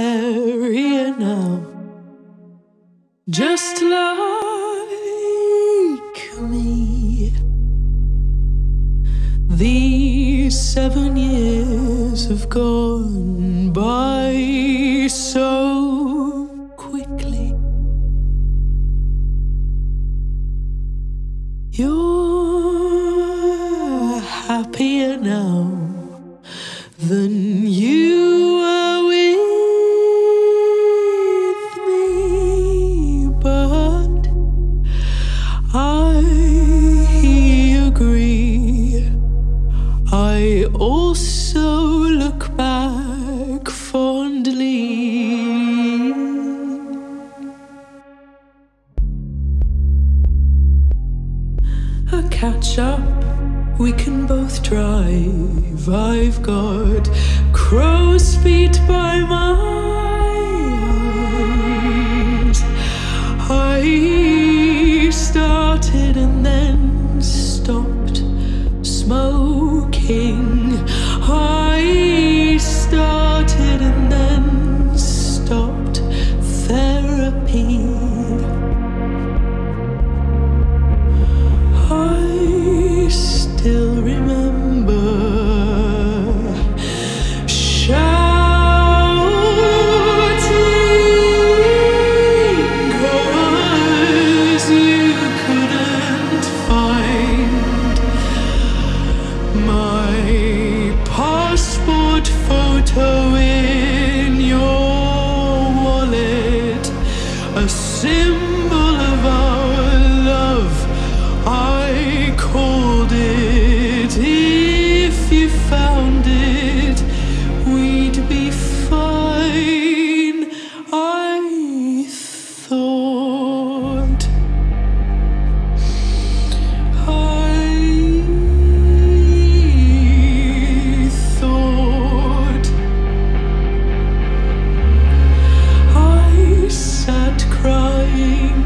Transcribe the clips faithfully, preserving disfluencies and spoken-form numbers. carrier now, just like me. These seven years have gone by so quickly. You're happier now than you were with me, but I agree. I also look back fondly. A catch-up we can both drive. I've got crow's feet by my eyes. I started and then stopped smoking. I started and then stopped therapy. I still remember shouting, 'cause you couldn't find my passport photo in your wallet, a symbol of our love. I called it. If you found it, we'd be fine, I thought. I thought. I sat crying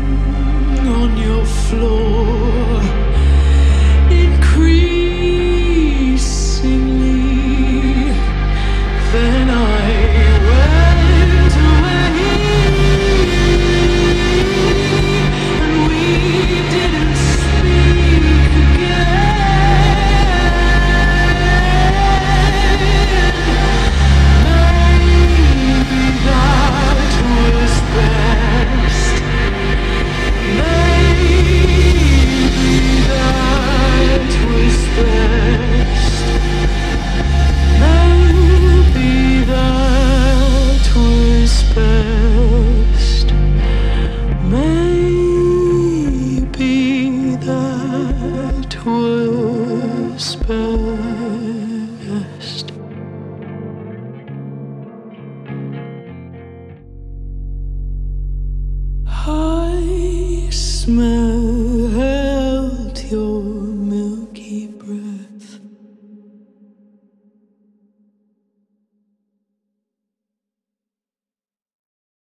on your floor. Best. I smell